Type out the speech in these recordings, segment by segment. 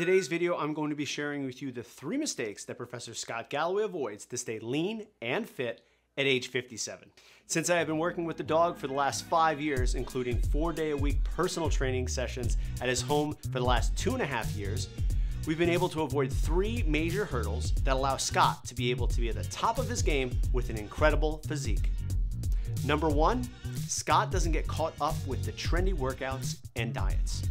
today's video, I'm going to be sharing with you the 3 mistakes that Professor Scott Galloway avoids to stay lean and fit at age 57. Since I have been working with the dog for the last 5 years, including 4-day-a-week personal training sessions at his home for the last 2.5 years, we've been able to avoid 3 major hurdles that allow Scott to be able to be at the top of his game with an incredible physique. Number 1, Scott doesn't get caught up with the trendy workouts and diets.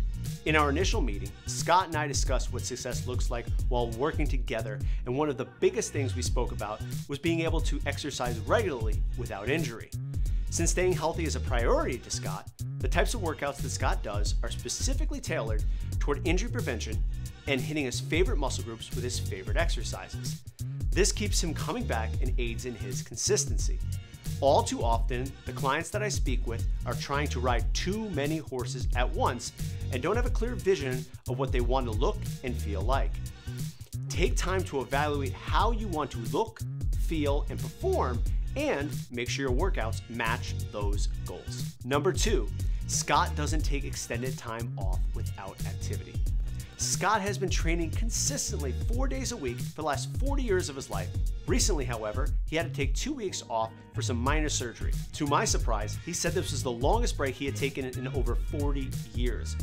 In our initial meeting, Scott and I discussed what success looks like while working together, and one of the biggest things we spoke about was being able to exercise regularly without injury. Since staying healthy is a priority to Scott, the types of workouts that Scott does are specifically tailored toward injury prevention and hitting his favorite muscle groups with his favorite exercises. This keeps him coming back and aids in his consistency. All too often, the clients that I speak with are trying to ride too many horses at once and don't have a clear vision of what they want to look and feel like. Take time to evaluate how you want to look, feel, and perform, and make sure your workouts match those goals. Number 2, Scott doesn't take extended time off without activity. Scott has been training consistently 4 days a week for the last 40 years of his life. Recently, however, he had to take 2 weeks off for some minor surgery. To my surprise, he said this was the longest break he had taken in over 40 years.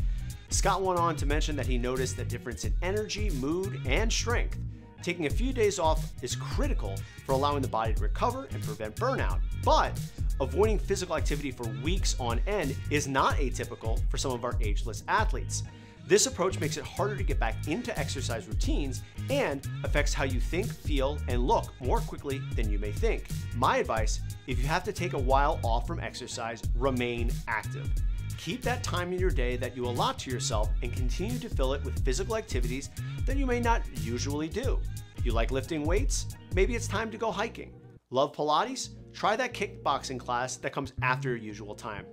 Scott went on to mention that he noticed a difference in energy, mood, and strength. Taking a few days off is critical for allowing the body to recover and prevent burnout, but avoiding physical activity for weeks on end is not atypical for some of our ageless athletes. This approach makes it harder to get back into exercise routines and affects how you think, feel, and look more quickly than you may think. My advice, if you have to take a while off from exercise, remain active. Keep that time in your day that you allot to yourself and continue to fill it with physical activities that you may not usually do. You like lifting weights? Maybe it's time to go hiking. Love Pilates? Try that kickboxing class that comes after your usual time.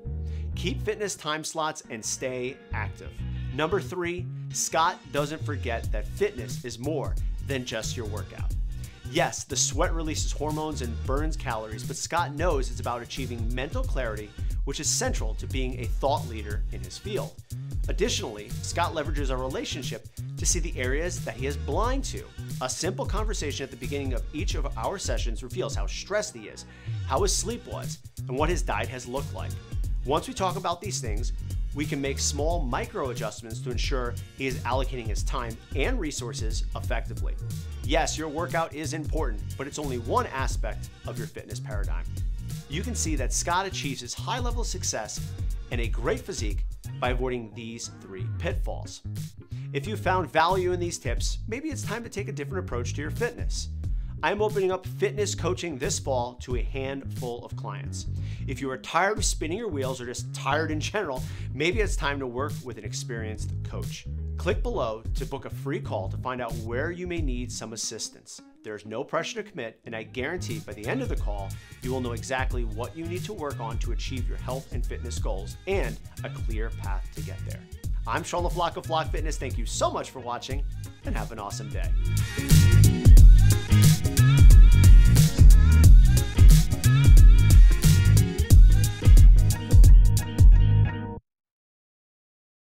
Keep fitness time slots and stay active. Number 3, Scott doesn't forget that fitness is more than just your workout. Yes, the sweat releases hormones and burns calories, but Scott knows it's about achieving mental clarity, which is central to being a thought leader in his field. Additionally, Scott leverages our relationship to see the areas that he is blind to. A simple conversation at the beginning of each of our sessions reveals how stressed he is, how his sleep was, and what his diet has looked like. Once we talk about these things, we can make small micro adjustments to ensure he is allocating his time and resources effectively. Yes, your workout is important, but it's only one aspect of your fitness paradigm. You can see that Scott achieves his high level of success and a great physique by avoiding these 3 pitfalls. If you found value in these tips, maybe it's time to take a different approach to your fitness. I'm opening up fitness coaching this fall to a handful of clients. If you are tired of spinning your wheels or just tired in general, maybe it's time to work with an experienced coach. Click below to book a free call to find out where you may need some assistance. There's no pressure to commit, and I guarantee by the end of the call, you will know exactly what you need to work on to achieve your health and fitness goals and a clear path to get there. I'm Shawn LaFlock of Flock Fitness. Thank you so much for watching, and have an awesome day.